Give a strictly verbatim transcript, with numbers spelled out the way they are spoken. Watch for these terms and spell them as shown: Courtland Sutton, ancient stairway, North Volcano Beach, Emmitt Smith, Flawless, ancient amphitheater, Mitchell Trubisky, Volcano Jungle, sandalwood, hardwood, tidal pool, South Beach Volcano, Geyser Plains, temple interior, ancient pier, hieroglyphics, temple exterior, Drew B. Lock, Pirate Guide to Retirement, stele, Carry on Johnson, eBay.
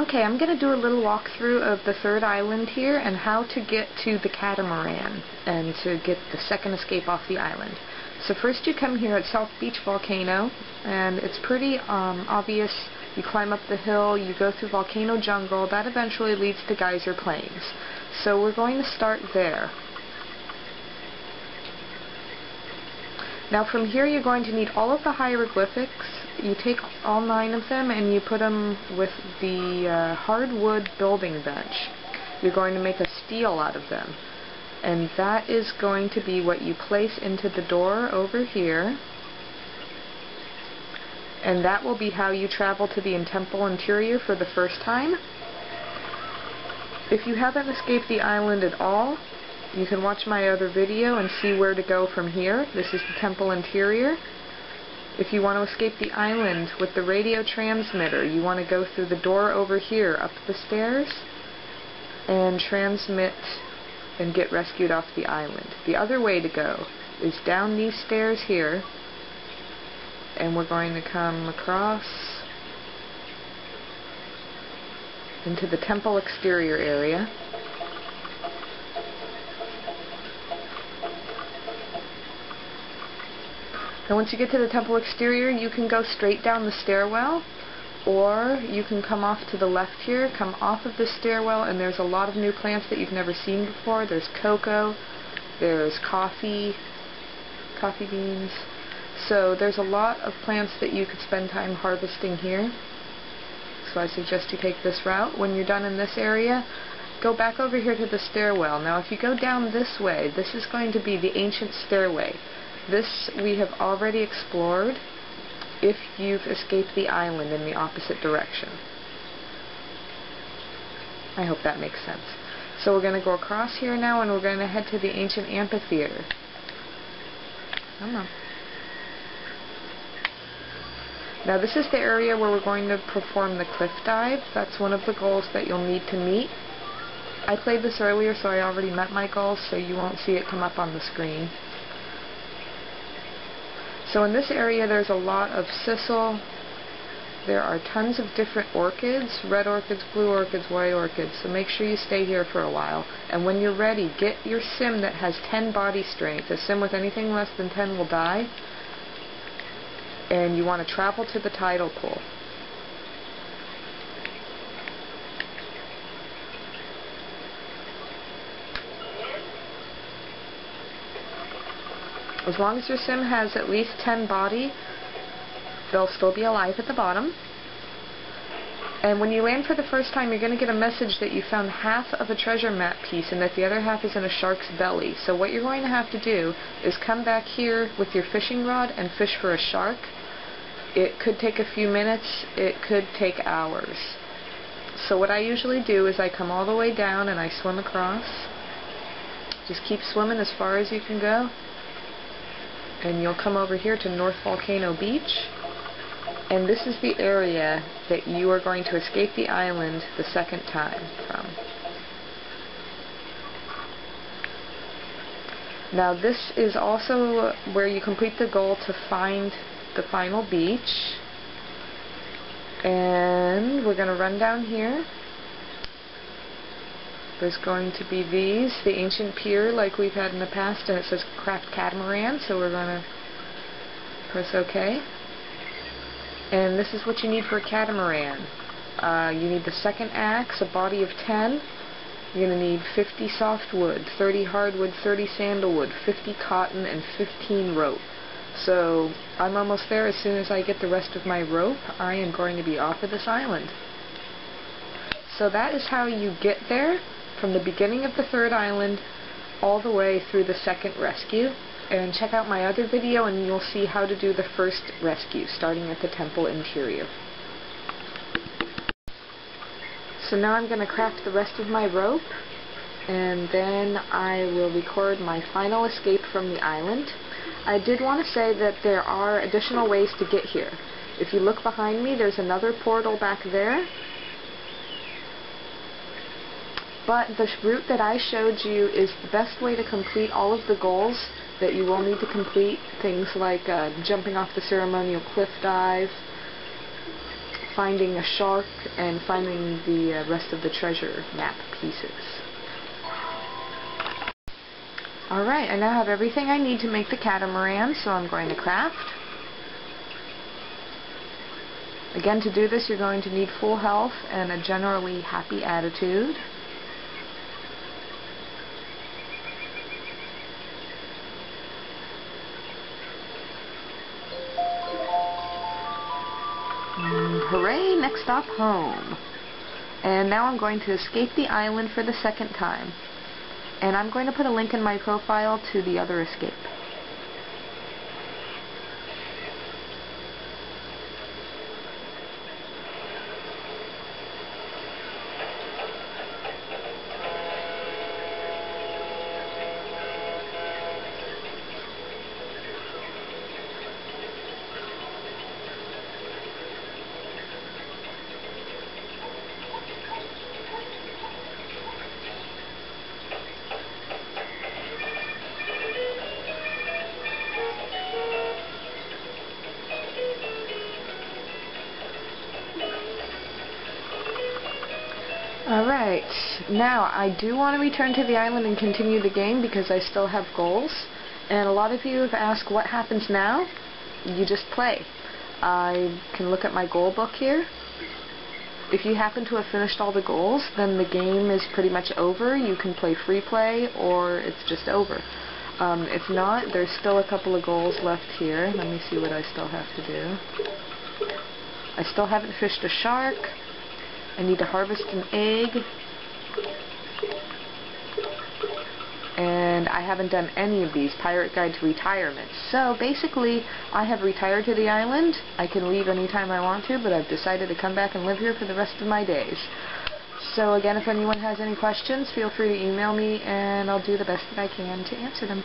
Okay, I'm going to do a little walkthrough of the third island here and how to get to the catamaran and to get the second escape off the island. So first you come here at South Beach Volcano, and it's pretty um, obvious. You climb up the hill, you go through Volcano Jungle, that eventually leads to Geyser Plains. So we're going to start there. Now from here you're going to need all of the hieroglyphics. You take all nine of them and you put them with the uh, hardwood building bench. You're going to make a stele out of them. And that is going to be what you place into the door over here. And that will be how you travel to the temple interior for the first time. If you haven't escaped the island at all, you can watch my other video and see where to go from here. This is the temple interior. If you want to escape the island with the radio transmitter, you want to go through the door over here, up the stairs, and transmit and get rescued off the island. The other way to go is down these stairs here, and we're going to come across into the temple exterior area. And once you get to the temple exterior, you can go straight down the stairwell, or you can come off to the left here, come off of the stairwell, and there's a lot of new plants that you've never seen before. There's cocoa, there's coffee, coffee beans. So there's a lot of plants that you could spend time harvesting here. So I suggest you take this route. When you're done in this area, go back over here to the stairwell. Now if you go down this way, this is going to be the ancient stairway. This we have already explored if you've escaped the island in the opposite direction. I hope that makes sense. So we're going to go across here now, and we're going to head to the ancient amphitheater. Come on. Now this is the area where we're going to perform the cliff dive. That's one of the goals that you'll need to meet. I played this earlier, so I already met my goals, so you won't see it come up on the screen. So in this area there's a lot of sisal. There are tons of different orchids, red orchids, blue orchids, white orchids, so make sure you stay here for a while. And when you're ready, get your sim that has ten body strength. A sim with anything less than ten will die. And you want to travel to the tidal pool. As long as your sim has at least ten body, they'll still be alive at the bottom. And when you land for the first time, you're going to get a message that you found half of a treasure map piece and that the other half is in a shark's belly. So what you're going to have to do is come back here with your fishing rod and fish for a shark. It could take a few minutes, it could take hours. So what I usually do is I come all the way down and I swim across. Just keep swimming as far as you can go. And you'll come over here to North Volcano Beach. And this is the area that you are going to escape the island the second time from. Now this is also where you complete the goal to find the final beach. And we're going to run down here. There's going to be these, the ancient pier like we've had in the past, and it says craft catamaran, so we're going to press OK. And this is what you need for a catamaran. Uh, you need the second axe, a body of ten. You're going to need fifty softwood, thirty hardwood, thirty sandalwood, fifty cotton, and fifteen rope. So I'm almost there. As soon as I get the rest of my rope, I am going to be off of this island. So that is how you get there, from the beginning of the third island all the way through the second rescue. And check out my other video and you'll see how to do the first rescue, starting at the temple interior. So now I'm going to craft the rest of my rope, and then I will record my final escape from the island. I did want to say that there are additional ways to get here. If you look behind me, there's another portal back there. But the route that I showed you is the best way to complete all of the goals that you will need to complete. Things like uh, jumping off the ceremonial cliff dive, finding a shark and finding the uh, rest of the treasure map pieces. Alright, I now have everything I need to make the catamaran, so I'm going to craft. Again, to do this you're going to need full health and a generally happy attitude. And hooray, next stop home. And now I'm going to escape the island for the second time. And I'm going to put a link in my profile to the other escape. Alright, now I do want to return to the island and continue the game because I still have goals, and a lot of you have asked what happens now. You just play. I can look at my goal book here. If you happen to have finished all the goals, then the game is pretty much over. You can play free play or it's just over. Um, if not, there's still a couple of goals left here. Let me see what I still have to do. I still haven't fished a shark. I need to harvest an egg, and I haven't done any of these. Pirate Guide to Retirement. So basically, I have retired to the island. I can leave anytime I want to, but I've decided to come back and live here for the rest of my days. So again, if anyone has any questions, feel free to email me, and I'll do the best that I can to answer them.